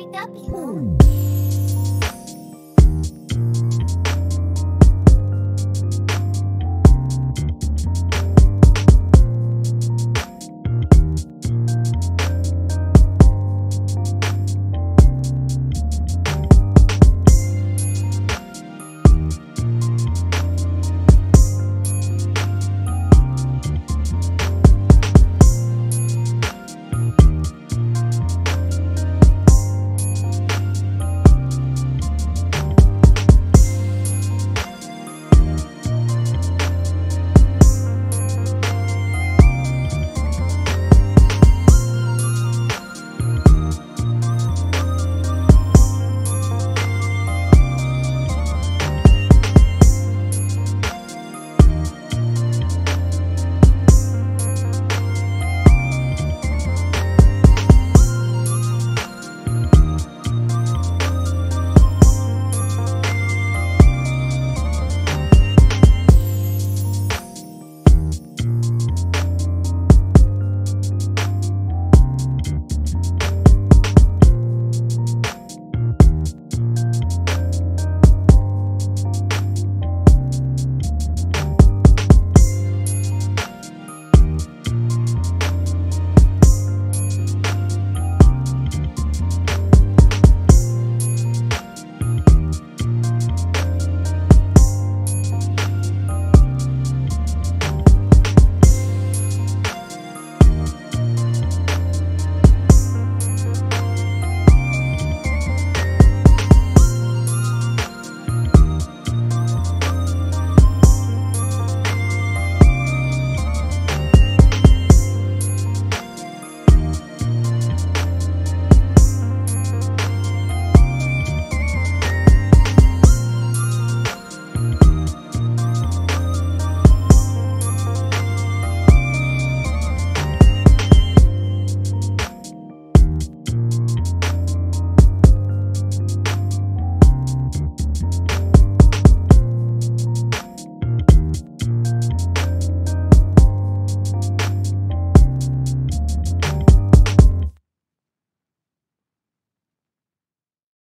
like that, people.